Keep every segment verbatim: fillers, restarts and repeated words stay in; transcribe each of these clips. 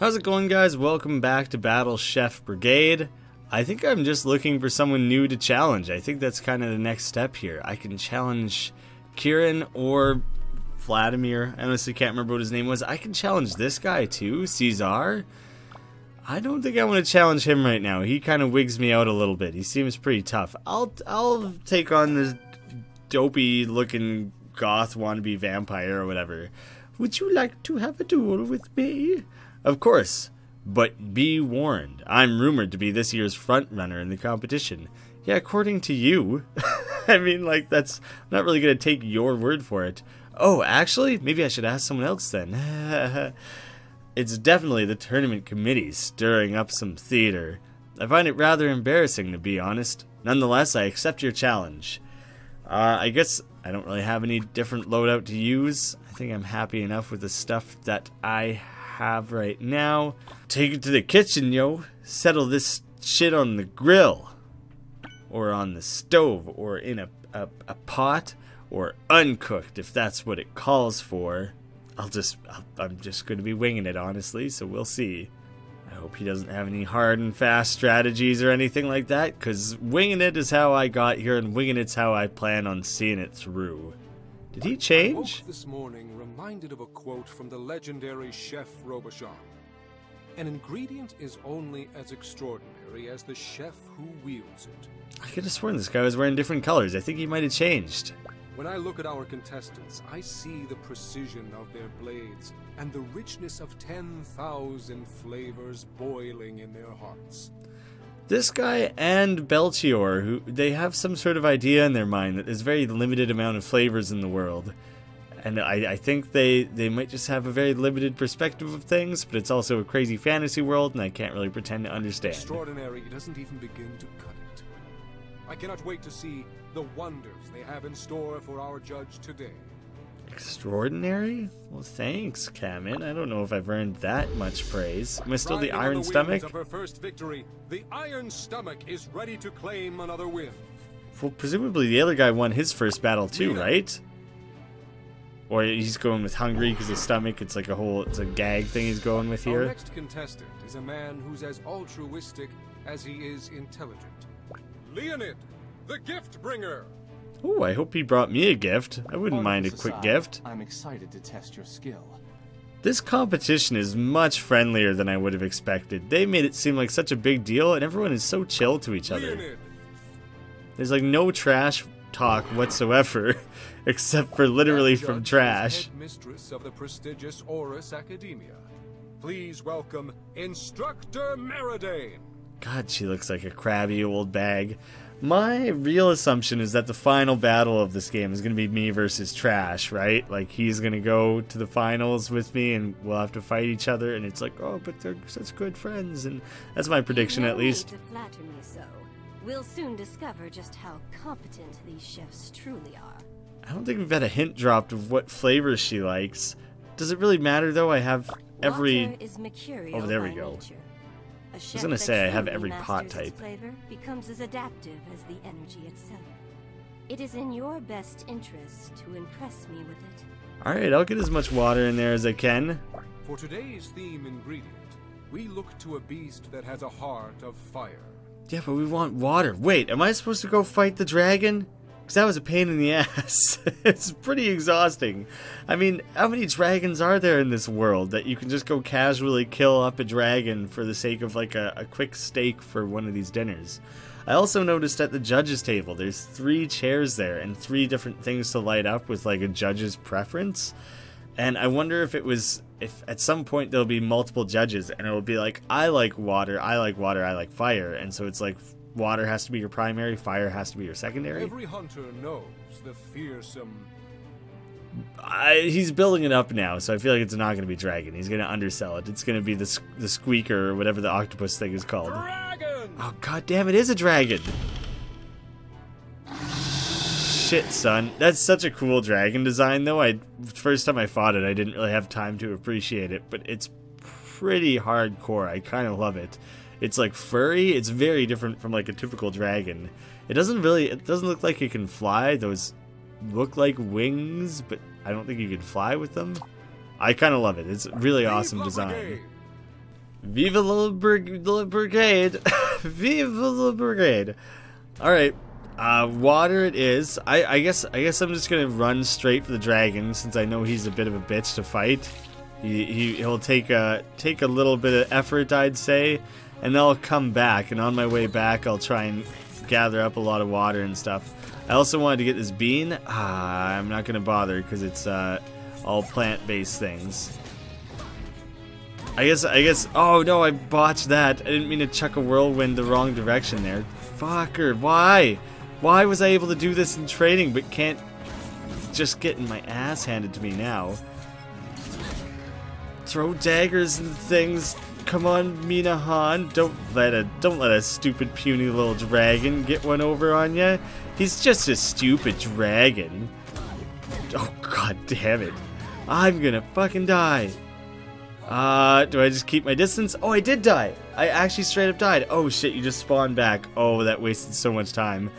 How's it going, guys? Welcome back to Battle Chef Brigade. I think I'm just looking for someone new to challenge. I think that's kind of the next step here. I can challenge Kieran or Vladimir. I honestly can't remember what his name was. I can challenge this guy too, Caesar. I don't think I want to challenge him right now. He kind of wigs me out a little bit. He seems pretty tough. I'll I'll take on this dopey looking goth wannabe vampire or whatever. Would you like to have a duel with me? Of course, but be warned, I'm rumored to be this year's frontrunner in the competition. Yeah, according to you. I mean, like, that's I'm not really going to take your word for it. Oh, actually, maybe I should ask someone else then. It's definitely the tournament committee stirring up some theater. I find it rather embarrassing, to be honest. Nonetheless, I accept your challenge. Uh, I guess I don't really have any different loadout to use. I think I'm happy enough with the stuff that I have. have right now. Take it to the kitchen, yo. Settle this shit on the grill or on the stove or in a, a, a pot or uncooked if that's what it calls for. I'll just I'm just gonna be winging it, honestly, so we'll see. I hope he doesn't have any hard and fast strategies or anything like that, because winging it is how I got here and winging it's how I plan on seeing it through. Did he change? I woke this morning reminded of a quote from the legendary chef Robuchon. An ingredient is only as extraordinary as the chef who wields it. I could have sworn this guy was wearing different colors. I think he might have changed. When I look at our contestants, I see the precision of their blades and the richness of ten thousand flavors boiling in their hearts. This guy and Belchior, who they have some sort of idea in their mind that there's very limited amount of flavors in the world, and I, I think they they might just have a very limited perspective of things, but it's also a crazy fantasy world, and I can't really pretend to understand. Extraordinary doesn't even begin to cut it. I cannot wait to see the wonders they have in store for our judge today. Extraordinary? Well, thanks, Kamen. I don't know if I've earned that much praise. Am I still the Iron Stomach? Of her first victory, the Iron Stomach is ready to claim another win. Well, presumably the other guy won his first battle too, Lina. Right? Or he's going with hungry because his stomach. It's like a whole, it's a gag thing he's going with here. Our next contestant is a man who's as altruistic as he is intelligent. Leonid, the gift bringer. Oh, I hope he brought me a gift. I wouldn't mind a quick gift. I'm excited to test your skill. This competition is much friendlier than I would have expected. They made it seem like such a big deal, and everyone is so chill to each other. There's like no trash talk whatsoever, except for literally from trash. Headmistress of the prestigious Auris Academia. Please welcome Instructor Meridane. God, she looks like a crabby old bag. My real assumption is that the final battle of this game is going to be me versus trash, right? Like, he's going to go to the finals with me and we'll have to fight each other, and it's like, oh, but they're such good friends, and that's my prediction, at least. You don't need to flatter me so. We'll soon discover just how competent these chefs truly are. I don't think we've had a hint dropped of what flavors she likes. Does it really matter, though? I have every... Oh, there we go. I was gonna say I have every pot type. Flavor becomes as adaptive as the energy itself. It is in your best interest to impress me with it. All right, I'll get as much water in there as I can. For today's theme ingredient, we look to a beast that has a heart of fire. Yeah, but we want water. Wait, am I supposed to go fight the dragon? Because that was a pain in the ass. It's pretty exhausting. I mean, how many dragons are there in this world that you can just go casually kill up a dragon for the sake of like a, a quick steak for one of these dinners? I also noticed at the judges table, there's three chairs there and three different things to light up with like a judge's preference. And I wonder if it was, if at some point there'll be multiple judges and it'll be like, I like water, I like water, I like fire. And so it's like, water has to be your primary, fire has to be your secondary. Every hunter knows the fearsome... I, he's building it up now, so I feel like it's not going to be dragon. He's going to undersell it. It's going to be the, the squeaker or whatever the octopus thing is called. Dragon! Oh, god damn, it is a dragon! Shit, son. That's such a cool dragon design, though. I first time I fought it, I didn't really have time to appreciate it, but it's pretty hardcore. I kind of love it. It's like furry. It's very different from like a typical dragon. It doesn't really, it doesn't look like it can fly. Those look like wings, but I don't think you can fly with them. I kind of love it. It's a really awesome design. Viva la Brigade! Viva la Brigade! Alright, uh, water it is. I, I guess I guess I'm just gonna run straight for the dragon since I know he's a bit of a bitch to fight. He, he, he'll take a, take a little bit of effort, I'd say, and then I'll come back, and on my way back I'll try and gather up a lot of water and stuff. I also wanted to get this bean. Ah, I'm not gonna bother because it's uh, all plant-based things. I guess, I guess, oh no, I botched that. I didn't mean to chuck a whirlwind the wrong direction there. Fucker, why? Why was I able to do this in training but can't just get my ass handed to me now? Throw daggers and things. Come on, Mina Hahn. Don't let a, don't let a stupid puny little dragon get one over on ya. He's just a stupid dragon. Oh, god damn it. I'm gonna fucking die. Uh, do I just keep my distance? Oh, I did die! I actually straight up died. Oh shit, you just spawned back. Oh, that wasted so much time.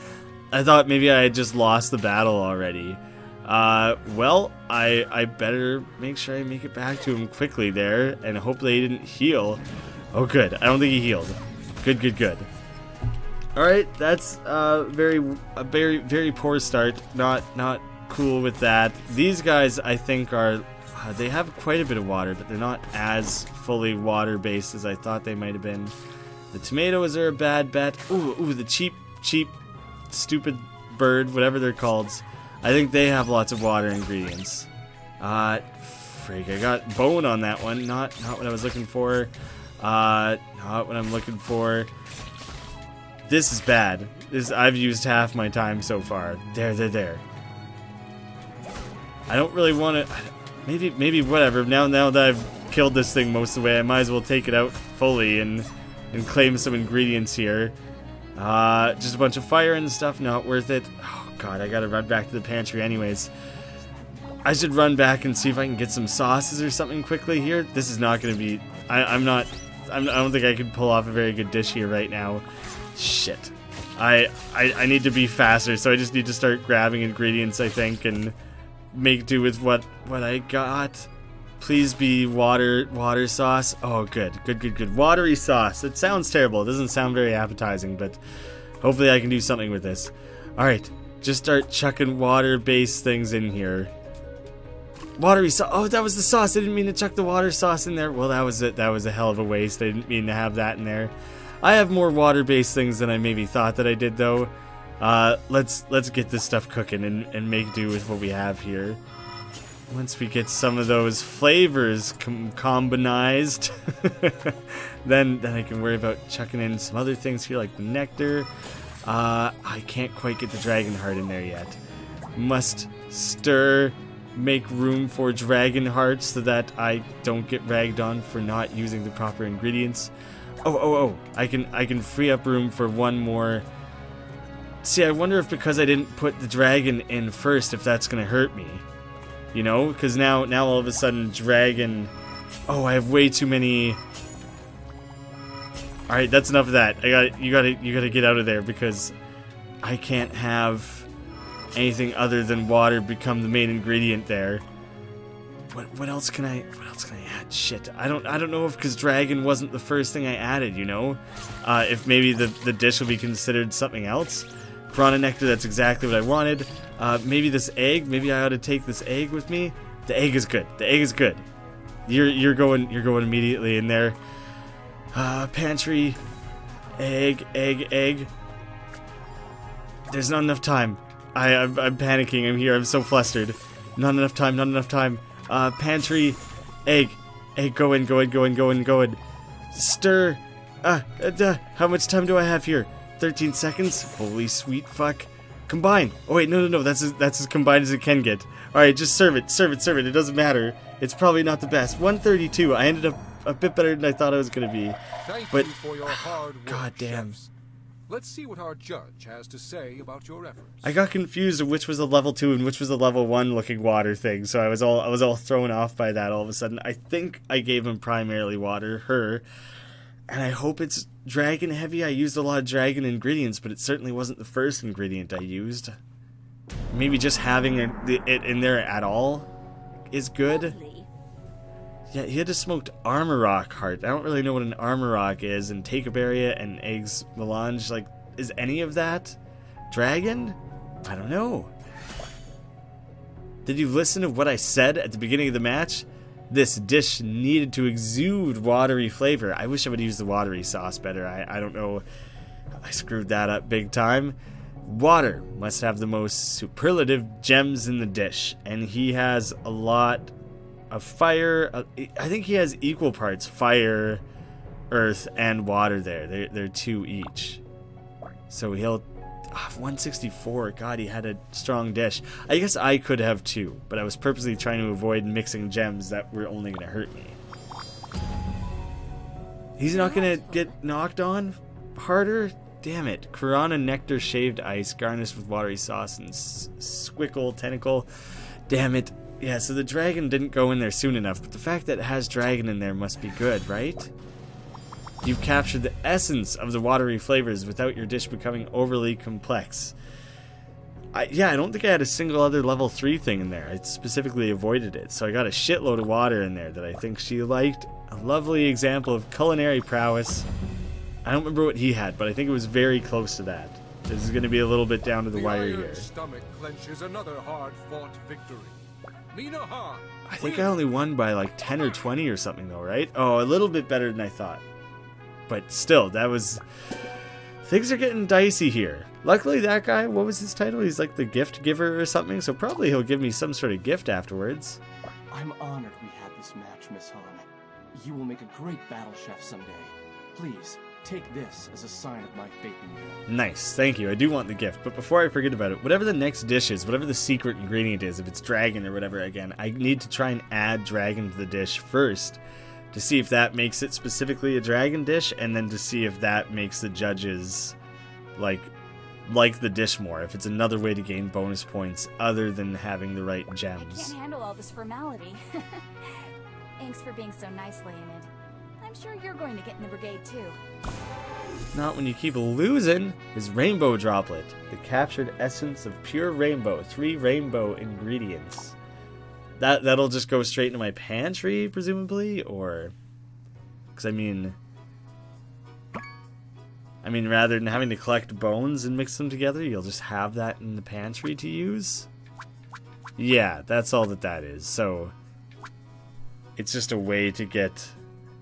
I thought maybe I had just lost the battle already. Uh, well, I, I better make sure I make it back to him quickly there, and hopefully he didn't heal. Oh good, I don't think he healed. Good, good, good. Alright, that's uh, very, a very, very poor start. Not, not cool with that. These guys, I think, are... Uh, they have quite a bit of water, but they're not as fully water-based as I thought they might have been. The tomatoes are a bad bet. Ooh, ooh, the cheap, cheap, stupid bird, whatever they're called. I think they have lots of water ingredients. Uh, freak, I got bone on that one. Not, not what I was looking for. Uh, not what I'm looking for. This is bad. This, I've used half my time so far. There, there, there. I don't really want to... Maybe, maybe whatever. Now, now that I've killed this thing most of the way, I might as well take it out fully and and claim some ingredients here. Uh, just a bunch of fire and stuff. Not worth it. Oh god, I gotta run back to the pantry anyways. I should run back and see if I can get some sauces or something quickly here. This is not gonna be. I, I'm not. I'm, I don't think I can pull off a very good dish here right now. Shit. I, I I need to be faster, so I just need to start grabbing ingredients, I think, and make do with what what I got. Please be water water sauce. Oh good, good, good, good. Watery sauce. It sounds terrible. It doesn't sound very appetizing, but hopefully I can do something with this. Alright, just start chucking water-based things in here. Watery sauce. Oh, that was the sauce. I didn't mean to chuck the water sauce in there. Well, that was it. That was a hell of a waste. I didn't mean to have that in there. I have more water-based things than I maybe thought that I did though. Uh, let's let's get this stuff cooking and, and make do with what we have here. Once we get some of those flavors com combinized, then then I can worry about chucking in some other things here like nectar. Uh, I can't quite get the dragon heart in there yet. Must stir, make room for dragon heart so that I don't get ragged on for not using the proper ingredients. Oh oh oh! I can I can free up room for one more. See, I wonder if because I didn't put the dragon in first, if that's gonna hurt me. You know, because now, now all of a sudden, dragon... Oh, I have way too many... Alright, that's enough of that. I got you gotta, you gotta get out of there, because I can't have anything other than water become the main ingredient there. What, what else can I, what else can I add? Shit, I don't, I don't know if because dragon wasn't the first thing I added, you know? Uh, if maybe the, the dish will be considered something else. Piranha nectar, that's exactly what I wanted. Uh, maybe this egg, maybe I ought to take this egg with me. The egg is good, the egg is good. You're, you're going, you're going immediately in there. Uh, pantry, egg, egg, egg. There's not enough time. I, I'm, I'm panicking, I'm here, I'm so flustered. Not enough time, not enough time. Uh, pantry, egg, egg, go in, go in, go in, go in, go in. Stir, uh, uh duh. How much time do I have here? thirteen seconds? Holy sweet fuck. Combine! Oh wait, no, no, no, that's as, that's as combined as it can get. Alright, just serve it, serve it, serve it, it doesn't matter. It's probably not the best. one thirty-two, I ended up a bit better than I thought I was gonna be. Thank but, you for your hard work, god damn. Chefs. Let's see what our judge has to say about your efforts. I got confused of which was a level two and which was a level one looking water thing, so I was all I was all thrown off by that all of a sudden. I think I gave him primarily water, her, and I hope it's dragon heavy. I used a lot of dragon ingredients, but it certainly wasn't the first ingredient I used. Maybe just having it in there at all is good. Yeah, he had a smoked Armorok heart. I don't really know what an Armorok is, and Takeabaria and Eggs Melange, like, is any of that dragon? I don't know. Did you listen to what I said at the beginning of the match? This dish needed to exude watery flavor. I wish I would use the watery sauce better. I, I don't know. I screwed that up big time. Water must have the most superlative gems in the dish. And he has a lot of fire. Uh, I think he has equal parts fire, earth, and water there. They're, they're two each. So he'll... Oh, one sixty-four, God, he had a strong dish. I guess I could have too, but I was purposely trying to avoid mixing gems that were only going to hurt me. He's not going to get knocked on harder? Damn it. Karana nectar shaved ice garnished with watery sauce and squickle tentacle. Damn it. Yeah, so the dragon didn't go in there soon enough, but the fact that it has dragon in there must be good, right? You've captured the essence of the watery flavors without your dish becoming overly complex. I, yeah, I don't think I had a single other level three thing in there. I specifically avoided it, so I got a shitload of water in there that I think she liked. A lovely example of culinary prowess. I don't remember what he had, but I think it was very close to that. This is going to be a little bit down to the, the wire here. Iron Stomach clenches another hard-fought victory. Mina Hahn, I think I only won by like ten or twenty or something though, right? Oh, a little bit better than I thought. But still, that was... Things are getting dicey here. Luckily, that guy, what was his title? He's like the gift giver or something, so probably he'll give me some sort of gift afterwards. I'm honored we had this match, Miss Hahn. You will make a great battle chef someday. Please, take this as a sign of my faith in you. Nice, thank you. I do want the gift, but before I forget about it, whatever the next dish is, whatever the secret ingredient is, if it's dragon or whatever, again, I need to try and add dragon to the dish first, to see if that makes it specifically a dragon dish, and then to see if that makes the judges like like the dish more, if it's another way to gain bonus points other than having the right gems. I can't handle all this formality. Thanks for being so nice, Leonid. I'm sure you're going to get in the brigade too. Not when you keep losing. Is rainbow droplet, the captured essence of pure rainbow, three rainbow ingredients. That, that'll just go straight into my pantry, presumably, or... Because, I mean... I mean, rather than having to collect bones and mix them together, you'll just have that in the pantry to use? Yeah, that's all that that is, so... It's just a way to get...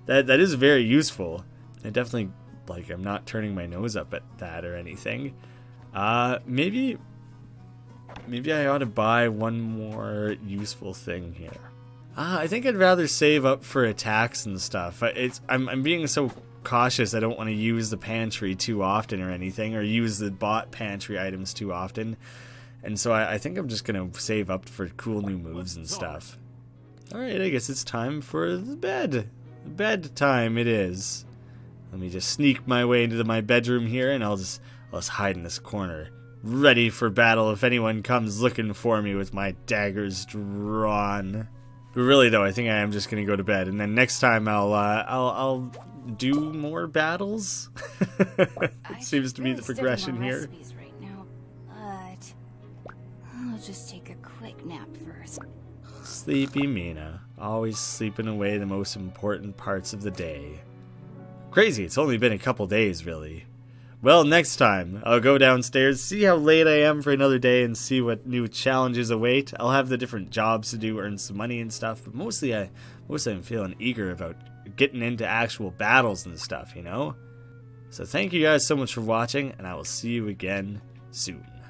That, that is very useful. I definitely, like, I'm not turning my nose up at that or anything. Uh, maybe... Maybe I ought to buy one more useful thing here. Ah, I think I'd rather save up for attacks and stuff. It's I'm, I'm being so cautious. I don't want to use the pantry too often or anything, or use the bought pantry items too often. And so I, I think I'm just going to save up for cool new moves and stuff. Alright, I guess it's time for the bed. Bed time it is. Let me just sneak my way into my bedroom here, and I'll just, I'll just hide in this corner. Ready for battle if anyone comes looking for me with my daggers drawn. But really though, I think I am just gonna go to bed, and then next time I'll uh, I'll I'll do more battles. It seems to be the progression here. Right now, but I'll just take a quick nap first. Sleepy Mina, always sleeping away the most important parts of the day. Crazy, it's only been a couple days really. Well, next time, I'll go downstairs, see how late I am for another day, and see what new challenges await. I'll have the different jobs to do, earn some money and stuff, but mostly, I, mostly I'm feeling eager about getting into actual battles and stuff, you know? So thank you guys so much for watching, and I will see you again soon.